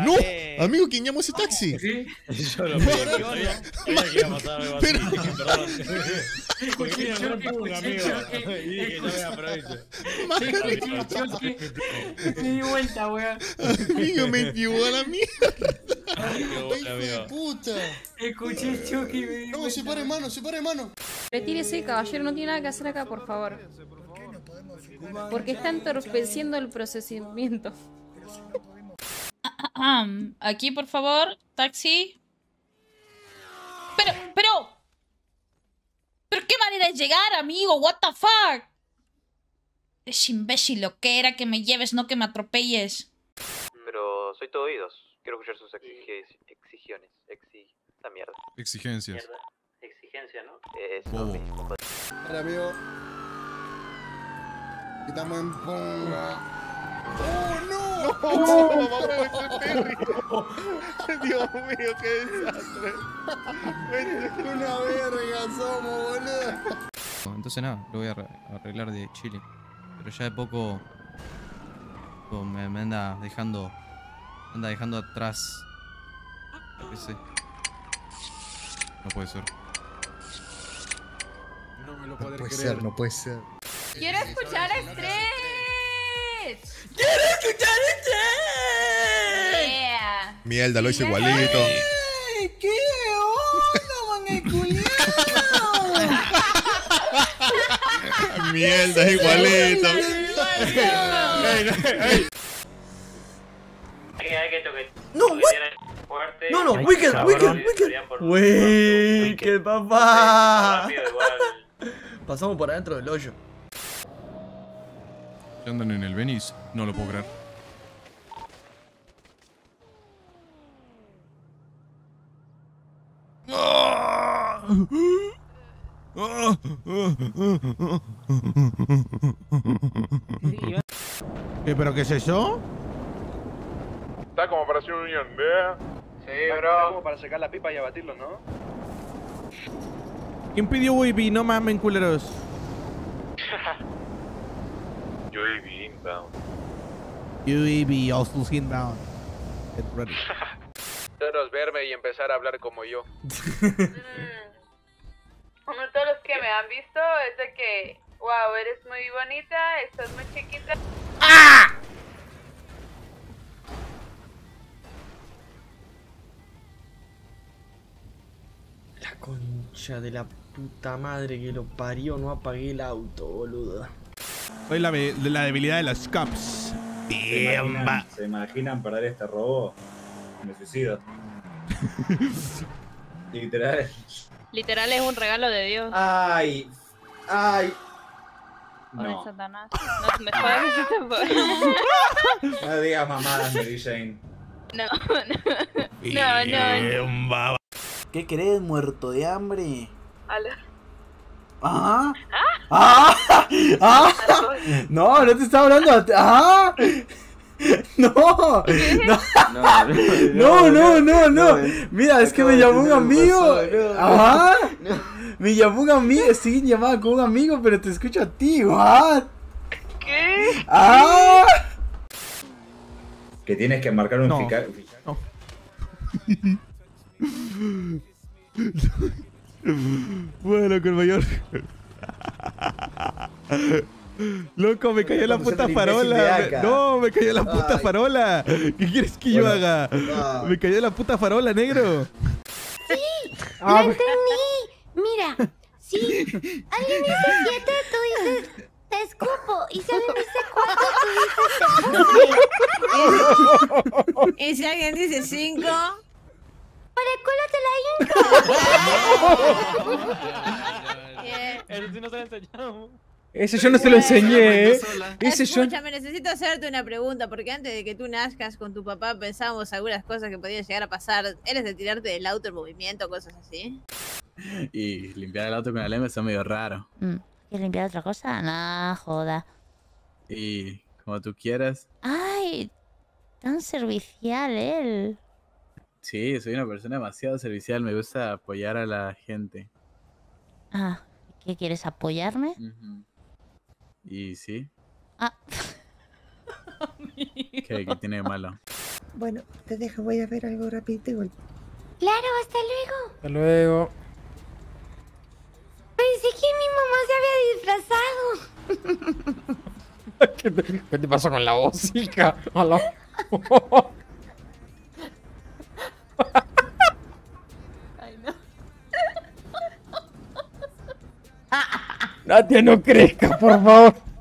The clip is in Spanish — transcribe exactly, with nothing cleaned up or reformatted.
¡No! Amigo, ¿quién llamó ese taxi? ¿Sí? Yo lo pedí, no sabía que iba a pasar algo así. Perdón. Porque yo no tengo un amigo. Y dije que no me aprovecho. Me di vuelta, weón. Amigo, me llevó a la mierda. ¡Hijo de puta! Escuché Chucky y me di vuelta. No, se para en mano, se para en mano. Retírese, caballero, no tiene nada que hacer acá, por favor. Porque está entorpeciendo el procesamiento. Aquí, por favor, taxi. Pero, pero... ¿Pero qué manera de llegar, amigo? What the fuck? Es imbécil, lo que era que me lleves, no que me atropelles. Pero soy todo oídos. Quiero escuchar sus exigencias. Exigencias. Exi... La mierda. Exigencias. Mierda. Exigencia, ¿no? Eso, oh. Okay. Hola, amigo. Estamos en ¡oh, no! ¡No! ¡Vamos, Perry! Dios mío, qué desastre. Una verga somos, boludo. Entonces nada, lo voy a arreglar de Chile. Pero ya de poco pues, me, me anda dejando. Anda dejando atrás. Ese. No puede ser. No me lo puedo creer. No puede ser, no puede ser. ¡Quiero escuchar a Stretch! ¡Quiero escuchar a Stretch! Yeah. Mierda, lo hice igualito. ¡Ay, qué onda, man, el culiao! ¡Mierda, es igualito! ¡Ey, ey, ey! ¡No, what! ¡No, no! ¡Wicked, wicked, wicked! ¡Wicked, papá! Pasamos por adentro del hoyo. Andan en el Venice, no lo puedo creer. ¿Eh, pero qué es eso? Está como para hacer un unión, ¿eh? Sí, bro. Como para sacar la pipa y abatirlo, ¿no? ¿Quién pidió Wavy? No mamen, culeros. U A V inbound. U A V also inbound. Get ready. Todos verme y empezar a hablar como yo. Como todos los que me han visto es de que, wow, eres muy bonita, estás muy chiquita. ¡Ah! La concha de la puta madre que lo parió, no apagué el auto, boluda. Soy la, la debilidad de las caps. ¿Se imaginan, ¿Se imaginan perder este robo? Me suicido. Literal. Literal es un regalo de Dios. Ay. Ay. Pobre no. Satanás. No, mejor que se te no digas mamadas, Mary Jane. No, no. No, no. ¿Qué querés, muerto de hambre? Ala. ¿Ah? ¿Ah? ¿Ah? ¿Ah? No, no te estaba hablando. ¿Ah? No. No, no, no, no. Mira, es que me llamó un amigo. ¿Ah? Me llamó un amigo. Sí, llamaba con un amigo, pero te escucho a ti. ¿What? ¿Qué? ¿Ah? Que tienes que marcar un fichaje. No. Bueno, con mayor. Loco, me cayó la puta farola. No, me cayó la puta farola. ¿Qué quieres que yo haga? Me cayó la puta farola, negro. Sí, lo entendí. Mira, sí. Alguien dice siete, tú dices te escupo. Y si alguien dice cuatro, tú dices y si alguien dice cinco. ¡Para el culo te la inco! Eso sí no se lo enseñamos. Ese yo no se lo enseñé, ¿eh? Ese yo... Escúchame, necesito hacerte una pregunta, porque antes de que tú nazcas con tu papá pensábamos algunas cosas que podían llegar a pasar. ¿Eres de tirarte del auto en movimiento, cosas así? Y limpiar el auto con la lengua está medio raro. ¿Y limpiar otra cosa? Nah, joda. Y como tú quieras. ¡Ay! Tan servicial él. Sí, soy una persona demasiado servicial, me gusta apoyar a la gente. Ah, ¿qué quieres? ¿Apoyarme? Uh-huh. Y sí. Ah. ¿Qué, ¿Qué tiene de malo? Bueno, te dejo, voy a ver algo rapidito y vuelvo. Claro, hasta luego. Hasta luego. Pensé que mi mamá se había disfrazado. ¿Qué, te, ¿Qué te pasó con la voz, hija? A la... Ay, no. Nadia, no crezca, por favor.